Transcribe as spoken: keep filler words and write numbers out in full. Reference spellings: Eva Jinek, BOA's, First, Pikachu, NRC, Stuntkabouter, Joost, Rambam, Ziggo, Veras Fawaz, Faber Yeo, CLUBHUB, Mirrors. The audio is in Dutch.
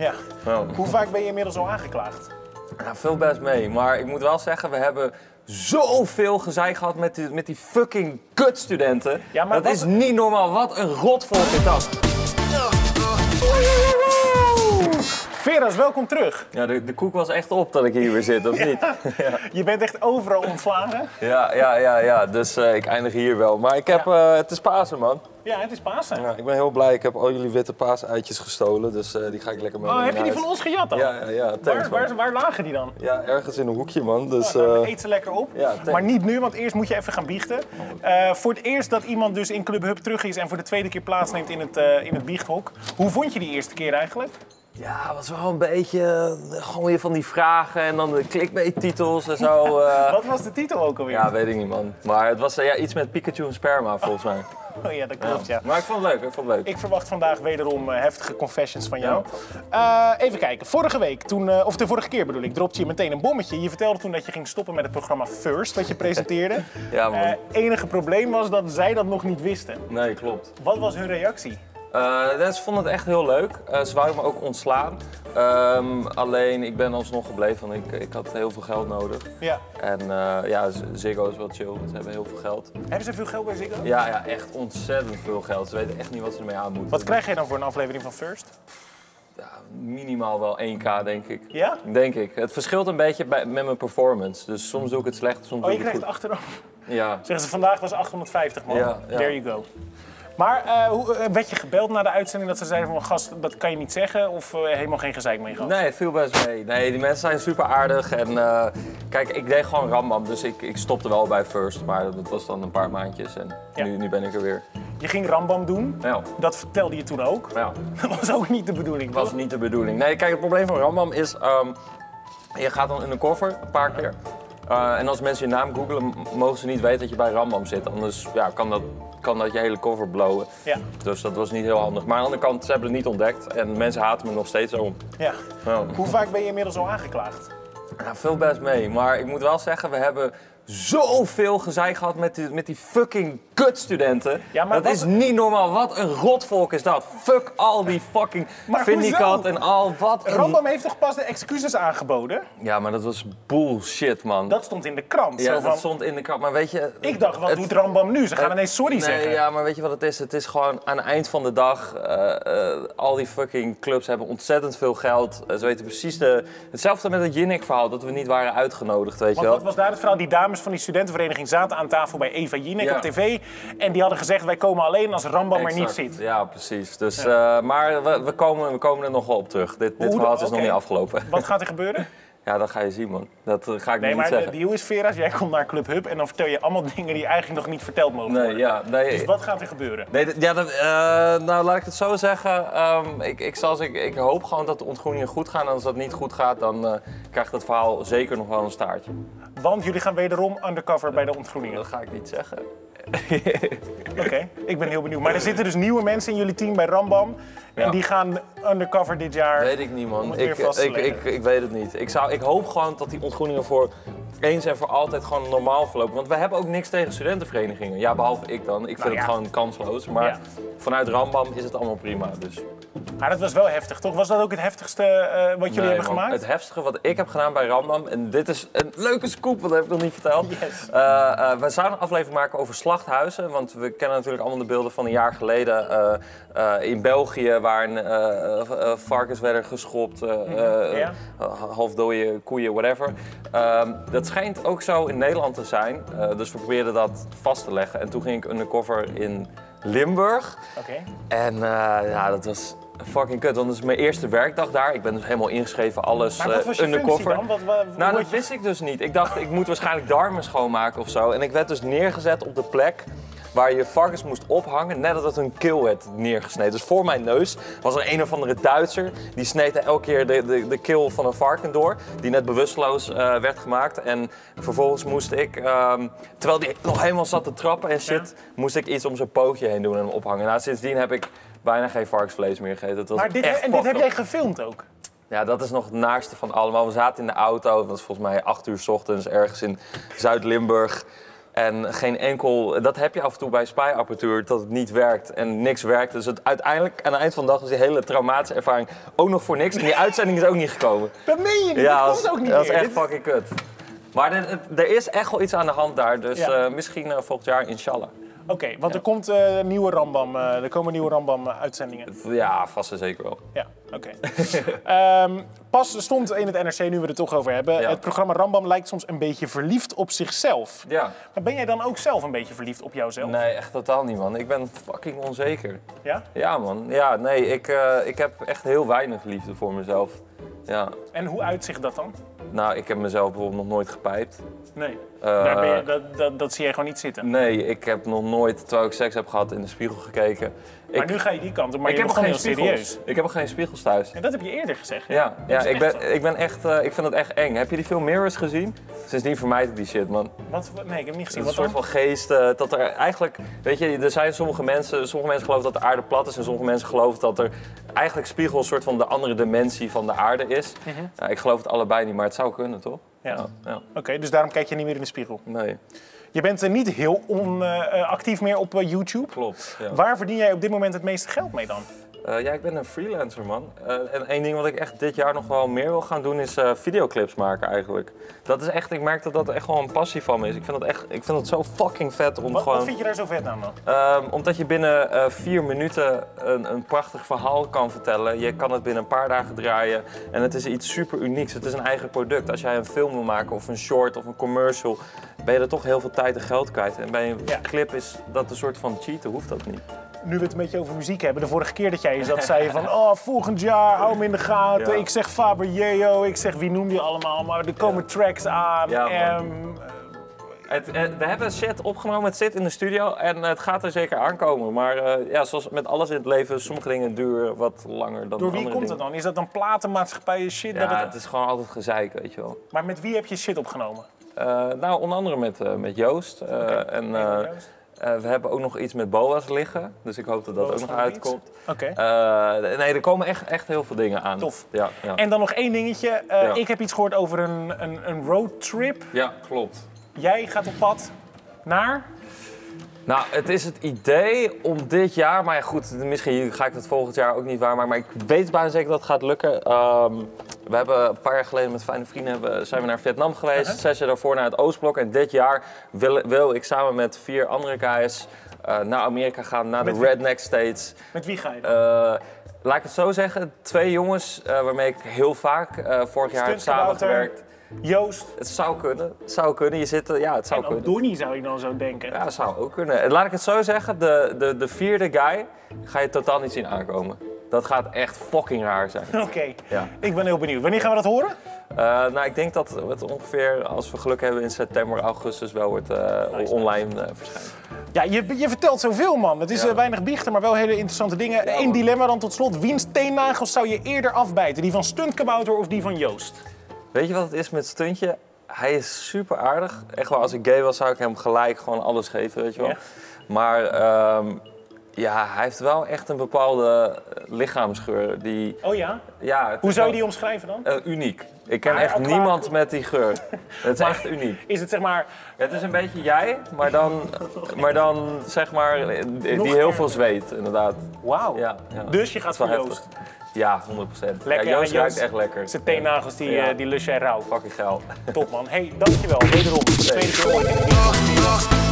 Ja. Nou. Hoe vaak ben je inmiddels al aangeklaagd? Nou, veel best mee. Maar ik moet wel zeggen, we hebben zoveel gezeik gehad met die, met die fucking kutstudenten. Ja, maar dat wat... is niet normaal. Wat een rotvolk is dat. Veras, welkom terug. Ja, de, de koek was echt op dat ik hier weer zit, of ja. niet? Ja. Je bent echt overal ontslagen. Ja, ja, ja, ja. Dus uh, ik eindig hier wel. Maar ik heb, ja. uh, het is Pasen, man. Ja, het is Pasen. Ja, ik ben heel blij. Ik heb al jullie witte paasuitjes gestolen, dus uh, die ga ik lekker mee. Oh, heb je die van ons gejat dan? Ja, ja, ja. Thanks, waar, waar, waar lagen die dan? Ja, ergens in een hoekje, man. Dus, oh, nou, uh... eet ze lekker op. Ja, maar niet nu, want eerst moet je even gaan biechten. Uh, voor het eerst dat iemand dus in Club Hub terug is en voor de tweede keer plaatsneemt in het, uh, in het biechthok. Hoe vond je die eerste keer eigenlijk? Ja, het was wel een beetje gewoon weer van die vragen en dan de clickbait-titels en zo. Uh... Wat was de titel ook alweer? Ja, weet ik niet, man. Maar het was uh, ja, iets met Pikachu en sperma, volgens mij. Oh ja, dat klopt, ja. ja. Maar ik vond het leuk, ik vond het leuk. Ik verwacht vandaag wederom uh, heftige confessions van jou. Ja. Uh, even kijken, vorige week, toen, uh, of de vorige keer bedoel ik, dropte je meteen een bommetje. Je vertelde toen dat je ging stoppen met het programma First, dat je presenteerde. Ja, man. Het uh, enige probleem was dat zij dat nog niet wisten. Nee, klopt. Wat was hun reactie? Uh, ze vonden het echt heel leuk. Uh, ze wouden me ook ontslaan. Um, alleen ik ben alsnog gebleven, want ik, ik had heel veel geld nodig. Ja. En uh, ja, Ziggo is wel chill, want ze hebben heel veel geld. Hebben ze veel geld bij Ziggo? Ja, ja, echt ontzettend veel geld. Ze weten echt niet wat ze ermee aan moeten. Wat krijg je dan voor een aflevering van First? Ja, minimaal wel één k, denk ik. Ja? Denk ik. Het verschilt een beetje bij, met mijn performance. Dus soms doe ik het slecht, soms oh, doe ik het goed. Oh, je krijgt achteraf? Ja. Zeggen ze, vandaag was achthonderdvijftig, man. Ja, ja. There you go. Maar uh, werd je gebeld na de uitzending dat ze zeiden van gast, dat kan je niet zeggen of uh, helemaal geen gezeik mee gehad? Nee, viel best mee. Nee, die mensen zijn super aardig en uh, kijk, ik deed gewoon Rambam, dus ik, ik stopte wel bij First, maar dat was dan een paar maandjes en ja. nu, nu ben ik er weer. Je ging Rambam doen, ja. dat vertelde je toen ook. Ja. Dat was ook niet de bedoeling. Dat was niet de bedoeling. Nee, kijk, het probleem van Rambam is, um, je gaat dan in een koffer een paar keer. Uh, en als mensen je naam googelen, mogen ze niet weten dat je bij Rambam zit. Anders ja, kan, dat, kan dat je hele cover blowen. Ja. Dus dat was niet heel handig. Maar aan de andere kant, ze hebben het niet ontdekt. En mensen haten me nog steeds om. Ja. Nou. Hoe vaak ben je inmiddels al aangeklaagd? Nou, veel best mee. Maar ik moet wel zeggen, we hebben zoveel gezeik gehad met die, met die fucking kutstudenten. Ja, dat wat... is niet normaal. Wat een rotvolk is dat. Fuck al die fucking vindicat en al wat. Een... Rambam heeft toch pas de excuses aangeboden? Ja, maar dat was bullshit, man. Dat stond in de krant. Ja, zo van... dat stond in de krant. Maar weet je... Ik dacht, wat het... doet Rambam nu? Ze gaan het... ineens sorry nee, zeggen. Ja, maar weet je wat het is? Het is gewoon aan het eind van de dag... Uh, uh, al die fucking clubs hebben ontzettend veel geld. Uh, ze weten precies de... Hetzelfde met het Jinek-verhaal. Dat we niet waren uitgenodigd, weet Want, je wel. Wat was daar het verhaal? Die dames van die studentenvereniging zaten aan tafel bij Eva Jinek ja. op tv. En die hadden gezegd, wij komen alleen als Rambam er niet zit. Ja, precies. Dus, ja. Uh, maar we, we, komen, we komen er nog wel op terug. Dit, dit verhaal is okay. nog niet afgelopen. Wat gaat er gebeuren? Ja, dat ga je zien, man. Dat ga ik nee, niet zeggen. Nee, maar de deal is, Veras, jij komt naar Club Hub en dan vertel je allemaal dingen die eigenlijk nog niet verteld mogen worden. Nee, ja, nee, dus wat gaat er gebeuren? Nee, ja, dat, uh, nou, laat ik het zo zeggen. Um, ik, ik, zoals ik, ik hoop gewoon dat de ontgroeningen goed gaan. En als dat niet goed gaat, dan uh, krijgt het verhaal zeker nog wel een staartje. Want jullie gaan wederom undercover uh, bij de ontgroeningen. Dat ga ik niet zeggen. Oké, okay, ik ben heel benieuwd. Maar er zitten dus nieuwe mensen in jullie team bij Rambam. En ja. die gaan undercover dit jaar. Weet ik niet, man. Ik, ik, ik, ik weet het niet. Ik, zou, ik hoop gewoon dat die ontgroeningen voor eens en voor altijd gewoon normaal verlopen. Want we hebben ook niks tegen studentenverenigingen. Ja, behalve ik dan. Ik vind nou, ja. het gewoon kansloos. Maar ja. vanuit Rambam is het allemaal prima. Dus. Maar dat was wel heftig, toch? Was dat ook het heftigste uh, wat jullie nee, hebben man, gemaakt? Het heftigste wat ik heb gedaan bij Rambam. En dit is een leuke scoop, want dat heb ik nog niet verteld. Yes. Uh, uh, we zouden een aflevering maken over slachthuizen. Want we kennen natuurlijk allemaal de beelden van een jaar geleden uh, uh, in België. Waar een, uh, uh, varkens werden geschopt, uh, uh, ja. uh, halfdode koeien, whatever. Uh, dat schijnt ook zo in Nederland te zijn. Uh, dus we probeerden dat vast te leggen. En toen ging ik undercover in Limburg. Okay. En uh, ja, dat was fucking kut, want dat is mijn eerste werkdag daar. Ik ben dus helemaal ingeschreven, alles maar wat was je undercover. Dan? Wat, wat, nou, dat je... wist ik dus niet. Ik dacht, ik moet waarschijnlijk darmen schoonmaken of zo. En ik werd dus neergezet op de plek waar je varkens moest ophangen, net dat het een keel werd neergesneden. Dus voor mijn neus was er een of andere Duitser. Die sneed elke keer de, de, de keel van een varken door, die net bewusteloos uh, werd gemaakt. En vervolgens moest ik, um, terwijl die nog helemaal zat te trappen en shit, ja. moest ik iets om zijn pootje heen doen en hem ophangen. Nou, sindsdien heb ik bijna geen varkensvlees meer gegeten. Dat was maar dit, echt en dit heb jij gefilmd ook? Ja, dat is nog het naarste van allemaal. We zaten in de auto, dat was volgens mij acht uur 's ochtends, ergens in Zuid-Limburg. En geen enkel, dat heb je af en toe bij spy-apparatuur, dat het niet werkt en niks werkt. Dus het, uiteindelijk, aan het eind van de dag, is die hele traumatische ervaring ook nog voor niks. En die uitzending is ook niet gekomen. Dat meen je niet, ja, dat komt ook niet. Dat meer. Is echt fucking kut. Maar er, er is echt wel iets aan de hand daar, dus ja. uh, misschien uh, volgend jaar, inshallah. Oké, okay, want ja. er komt uh, nieuwe Rambam, uh, er komen nieuwe Rambam-uitzendingen. Ja, vast en zeker wel. Ja, oké. Okay. um, pas stond in het N R C, nu we het er toch over hebben, ja. het programma Rambam lijkt soms een beetje verliefd op zichzelf. Ja. Maar ben jij dan ook zelf een beetje verliefd op jouzelf? Nee, echt totaal niet, man. Ik ben fucking onzeker. Ja? Ja, man. Ja, nee, ik, uh, ik heb echt heel weinig liefde voor mezelf. Ja. En hoe uitzicht dat dan? Nou, ik heb mezelf bijvoorbeeld nog nooit gepijpt. Nee, uh, daar ben je, dat, dat, dat zie jij gewoon niet zitten. Nee, ik heb nog nooit, terwijl ik seks heb gehad, in de spiegel gekeken. Maar ik, nu ga je die kant op, maar ik je heb nog geen serieus. Ik heb ook geen spiegels thuis. En dat heb je eerder gezegd. Hè? Ja, ja ik, ben, ik, ben echt, uh, ik vind het echt eng. Heb je die film Mirrors gezien? Sindsdien vermijd ik die shit, man. Wat? Nee, ik heb niet gezien. Wat een soort van geest. Uh, dat er eigenlijk, weet je, er zijn sommige mensen, sommige mensen geloven dat de aarde plat is. En sommige mensen geloven dat er eigenlijk spiegel een soort van de andere dimensie van de aarde is. Mm-hmm. Ja, ik geloof het allebei niet, maar het zou kunnen, toch? Ja. ja, ja. Oké, okay, dus daarom kijk je niet meer in de spiegel? Nee. Je bent niet heel on, uh, actief meer op uh, YouTube. Klopt. Ja. Waar verdien jij op dit moment het meeste geld mee dan? Uh, ja, ik ben een freelancer, man. Uh, en één ding wat ik echt dit jaar nog wel meer wil gaan doen is uh, videoclips maken eigenlijk. Dat is echt, ik merk dat dat echt gewoon een passie van me is. Ik vind dat echt, ik vind dat zo fucking vet om wat, gewoon... Wat vind je daar zo vet aan dan? Uh, omdat je binnen uh, vier minuten een, een prachtig verhaal kan vertellen. Je kan het binnen een paar dagen draaien. En het is iets super unieks. Het is een eigen product. Als jij een film wil maken of een short of een commercial, ben je er toch heel veel tijd en geld kwijt. En bij een ja. clip is dat een soort van cheaten, hoeft dat niet. Nu we het een beetje over muziek hebben, de vorige keer dat jij eens dat zei je van oh, volgend jaar, hou me in de gaten, ja. ik zeg Faber Yeo, ik zeg wie noem je allemaal, maar er komen ja. tracks aan. Ja, um, het, het, we hebben shit opgenomen, het zit in de studio en het gaat er zeker aankomen. Maar uh, ja, zoals met alles in het leven, sommige dingen duren wat langer dan andere dingen. Door wie komt het dan? Is dat dan platenmaatschappijen shit? Ja, dat het... het is gewoon altijd gezeik, weet je wel. Maar met wie heb je shit opgenomen? Uh, nou, onder andere met, uh, met Joost. Uh, okay. en, uh, Uh, we hebben ook nog iets met B O A's liggen, dus ik hoop dat dat BOA's ook nog uitkomt. Oké. Okay. Uh, nee, er komen echt, echt heel veel dingen aan. Tof. Ja, ja. En dan nog één dingetje. Uh, ja. Ik heb iets gehoord over een, een, een roadtrip. Ja, klopt. Jij gaat op pad naar... Nou, het is het idee om dit jaar, maar goed, misschien ga ik dat volgend jaar ook niet waarmaken, maar ik weet bijna zeker dat het gaat lukken. Um, we hebben een paar jaar geleden met fijne vrienden hebben, zijn we naar Vietnam geweest, uh-huh. zes jaar daarvoor naar het Oostblok. En dit jaar wil, wil ik samen met vier andere guys uh, naar Amerika gaan, naar met de wie? Redneck States. Met wie ga je dan? Uh, Laat ik het zo zeggen, twee jongens uh, waarmee ik heel vaak uh, vorig jaar heb samengewerkt. Joost. Het zou kunnen, het zou kunnen. Je zit, ja, het zou en kunnen. Donnie zou ik dan zo denken. Ja, dat zou ook kunnen. Laat ik het zo zeggen, de, de, de vierde guy ga je totaal niet zien aankomen. Dat gaat echt fucking raar zijn. Oké, okay. ja. ik ben heel benieuwd. Wanneer gaan we dat horen? Uh, nou, ik denk dat het ongeveer, als we geluk hebben, in september, augustus wel wordt uh, nice, online uh, verschijnen. Ja, je, je vertelt zoveel, man. Het is ja. uh, weinig biechten, maar wel hele interessante dingen. Ja, Eén man. dilemma dan tot slot. Wiens teennagels zou je eerder afbijten? Die van Stuntkabouter of die van Joost? Weet je wat het is met Stuntje? Hij is super aardig. Echt wel, als ik gay was, zou ik hem gelijk gewoon alles geven, weet je wel. Yeah. Maar um, ja, hij heeft wel echt een bepaalde lichaamsgeur. Die, oh ja? ja Hoe zou je die omschrijven dan? Uh, uniek. Ik ken maar echt niemand klaar... met die geur. Het is echt uniek. Is het zeg maar... Het is een beetje jij, maar dan, maar dan zeg maar, die Nog heel erger. veel zweet, inderdaad. Wauw. Ja, ja. Dus je gaat voor Joost. Ja, honderd procent. Lekker, ja, Joost ruikt echt lekker. Zijn teennagels, die, ja. uh, die lus jij rauw. Fucking geil. Top, man. Hé, hey, dankjewel. Wederom. Tweede keer.